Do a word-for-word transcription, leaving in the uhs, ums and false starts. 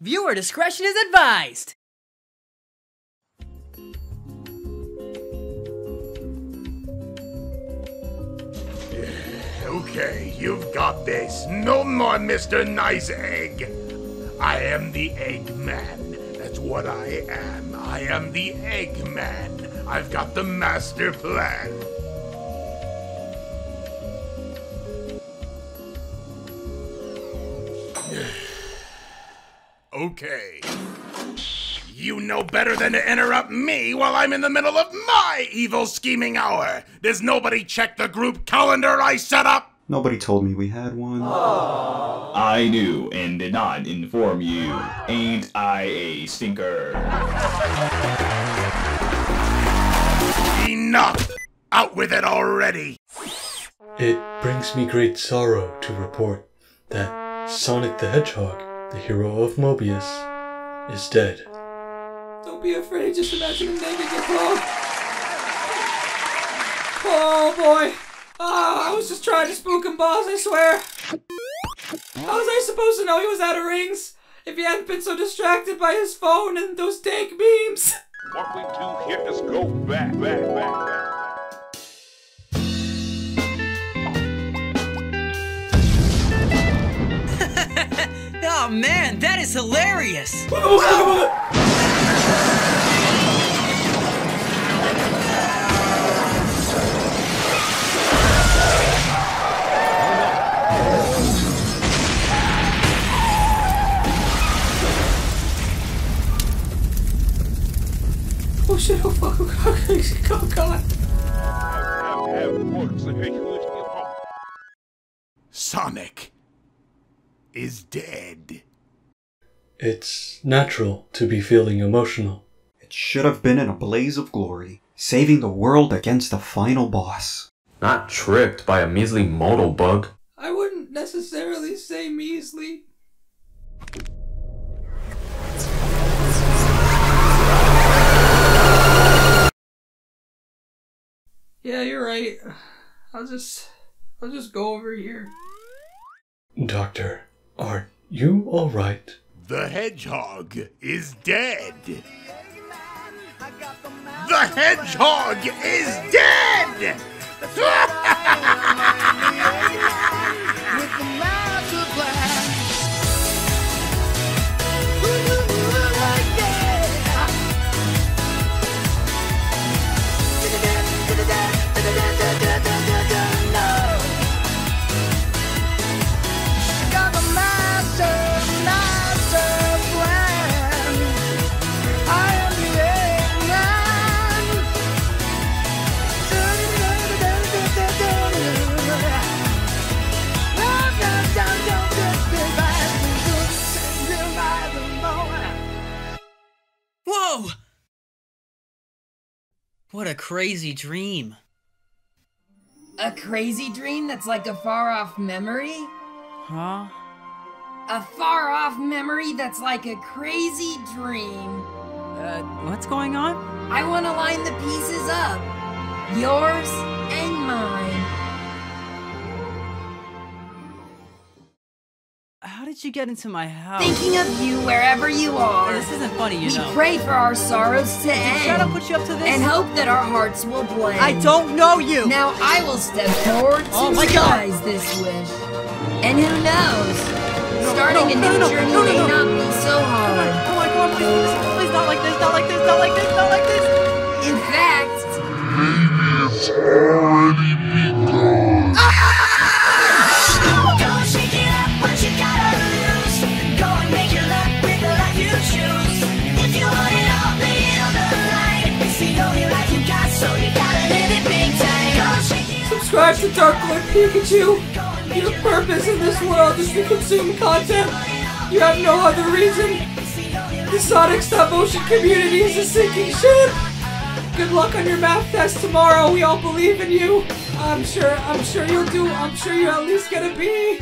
Viewer discretion is advised! Okay, you've got this. No more Mister Nice Egg. I am the Eggman. That's what I am. I am the Eggman. I've got the master plan. Okay. You know better than to interrupt me while I'm in the middle of my evil scheming hour. Does nobody check the group calendar I set up? Nobody told me we had one. Aww. I knew and did not inform you. Ain't I a stinker? Enough! Out with it already! It brings me great sorrow to report that Sonic the Hedgehog, the hero of Mobius, is dead. Don't be afraid, just imagine him naked and cold. Oh boy! Oh, I was just trying to spook him, boss, I swear! How was I supposed to know he was out of rings if he hadn't been so distracted by his phone and those dank memes? What we do here is go back, back, back, back. Oh man, that is hilarious! Oh shit, oh fuck, oh god, oh god. Sonic is dead. It's natural to be feeling emotional. It should have been in a blaze of glory, saving the world against the final boss. Not tripped by a measly modal bug. I wouldn't necessarily say measly. Yeah, you're right. I'll just... I'll just go over here. Doctor, are you alright? The hedgehog is dead! The hedgehog is dead! What a crazy dream. A crazy dream that's like a far-off memory? Huh? A far-off memory that's like a crazy dream. Uh, what's going on? I want to line the pieces up. Yours and mine. How did you get into my house? Thinking of you wherever you are. This isn't funny, you know. We pray for our sorrows to end. Should I put you up to this? And hope that our hearts will blend. I don't know you! Now I will step forward to oh realize this wish. And who knows? No, starting no, a new no, journey no, no, no, may no. not be so hard. Oh my god, please, please, not like this, not like this, not like this, not like this! In fact... Maybe it's already begun. Ah! Subscribe to Dark Lord Pikachu! Your purpose in this world is to consume content! You have no other reason! The Sonic Stop Motion community is a sinking ship! Good luck on your math test tomorrow, we all believe in you! I'm sure, I'm sure you'll do, I'm sure you'll at least get a B!